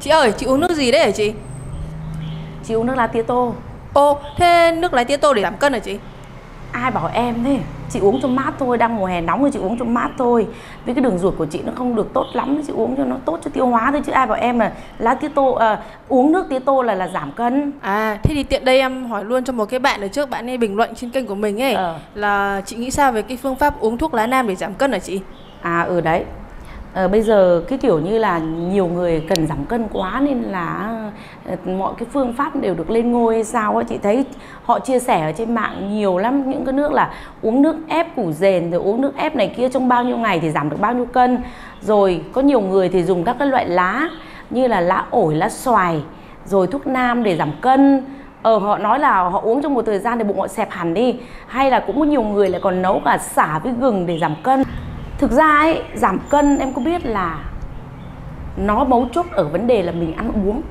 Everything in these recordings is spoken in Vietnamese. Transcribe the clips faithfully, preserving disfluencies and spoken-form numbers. Chị ơi, chị uống nước gì đấy hả chị? Chị uống nước lá tía tô. Ô, thế nước lá tía tô để giảm cân hả chị? Ai bảo em thế? Chị uống cho mát thôi, đang mùa hè nóng rồi chị uống cho mát thôi. Vì cái đường ruột của chị nó không được tốt lắm, chị uống cho nó tốt cho tiêu hóa thôi, chứ ai bảo em là lá tía tô à, uống nước tía tô là là giảm cân. À, thế thì tiện đây em hỏi luôn cho một cái bạn ở trước, bạn ấy bình luận trên kênh của mình ấy ờ. là chị nghĩ sao về cái phương pháp uống thuốc lá nam để giảm cân hả chị? À ừ đấy. À, bây giờ cái kiểu như là nhiều người cần giảm cân quá nên là mọi cái phương pháp đều được lên ngôi hay sao ấy. Chị thấy họ chia sẻ ở trên mạng nhiều lắm những cái nước là uống nước ép củ dền, rồi uống nước ép này kia trong bao nhiêu ngày thì giảm được bao nhiêu cân. Rồi có nhiều người thì dùng các cái loại lá như là lá ổi, lá xoài, rồi thuốc nam để giảm cân. Ờ, họ nói là họ uống trong một thời gian thì bụng họ xẹp hẳn đi. Hay là cũng có nhiều người lại còn nấu cả sả với gừng để giảm cân. Thực ra ấy, giảm cân em có biết là nó mấu chốt ở vấn đề là mình ăn uống.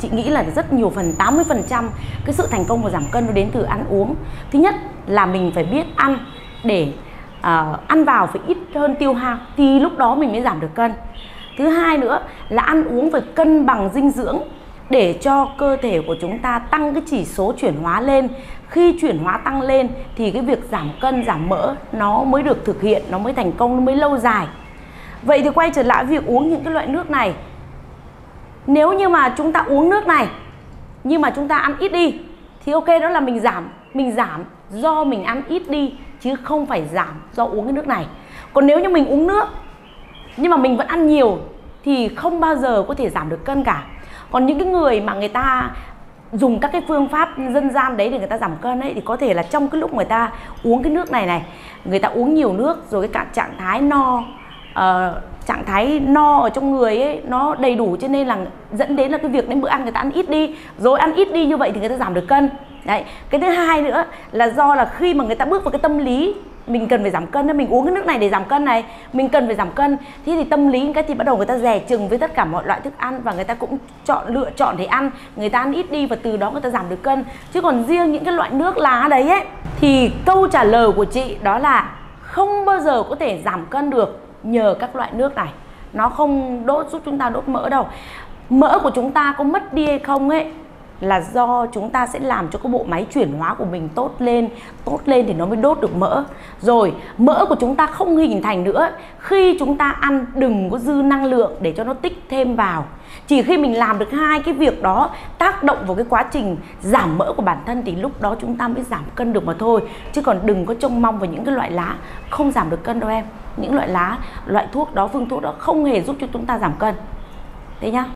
Chị nghĩ là rất nhiều phần, tám mươi phần trăm cái sự thành công của giảm cân nó đến từ ăn uống. Thứ nhất là mình phải biết ăn để uh, ăn vào phải ít hơn tiêu hao thì lúc đó mình mới giảm được cân. Thứ hai nữa là ăn uống phải cân bằng dinh dưỡng để cho cơ thể của chúng ta tăng cái chỉ số chuyển hóa lên. Khi chuyển hóa tăng lên thì cái việc giảm cân, giảm mỡ nó mới được thực hiện, nó mới thành công, nó mới lâu dài. Vậy thì quay trở lại việc uống những cái loại nước này. Nếu như mà chúng ta uống nước này nhưng mà chúng ta ăn ít đi thì ok, đó là mình giảm. Mình giảm do mình ăn ít đi chứ không phải giảm do uống cái nước này. Còn nếu như mình uống nước nhưng mà mình vẫn ăn nhiều thì không bao giờ có thể giảm được cân cả. Còn những cái người mà người ta dùng các cái phương pháp dân gian đấy để người ta giảm cân ấy thì có thể là trong cái lúc người ta uống cái nước này này, người ta uống nhiều nước rồi cái cả trạng thái no, uh, trạng thái no ở trong người ấy nó đầy đủ, cho nên là dẫn đến là cái việc đến bữa ăn người ta ăn ít đi, rồi ăn ít đi như vậy thì người ta giảm được cân. Đấy, cái thứ hai nữa là do là khi mà người ta bước vào cái tâm lý mình cần phải giảm cân nên mình uống cái nước này để giảm cân này, mình cần phải giảm cân, thế thì tâm lý cái thì bắt đầu người ta dè chừng với tất cả mọi loại thức ăn và người ta cũng chọn lựa chọn để ăn, người ta ăn ít đi và từ đó người ta giảm được cân. Chứ còn riêng những cái loại nước lá đấy ấy thì câu trả lời của chị đó là không bao giờ có thể giảm cân được nhờ các loại nước này. Nó không đốt giúp chúng ta đốt mỡ đâu. Mỡ của chúng ta có mất đi hay không ấy là do chúng ta sẽ làm cho cái bộ máy chuyển hóa của mình tốt lên. Tốt lên thì nó mới đốt được mỡ. Rồi mỡ của chúng ta không hình thành nữa. Khi chúng ta ăn đừng có dư năng lượng để cho nó tích thêm vào. Chỉ khi mình làm được hai cái việc đó, tác động vào cái quá trình giảm mỡ của bản thân, thì lúc đó chúng ta mới giảm cân được mà thôi. Chứ còn đừng có trông mong vào những cái loại lá không giảm được cân đâu em. Những loại lá, loại thuốc đó, phương thuốc đó không hề giúp cho chúng ta giảm cân. Thế nhá.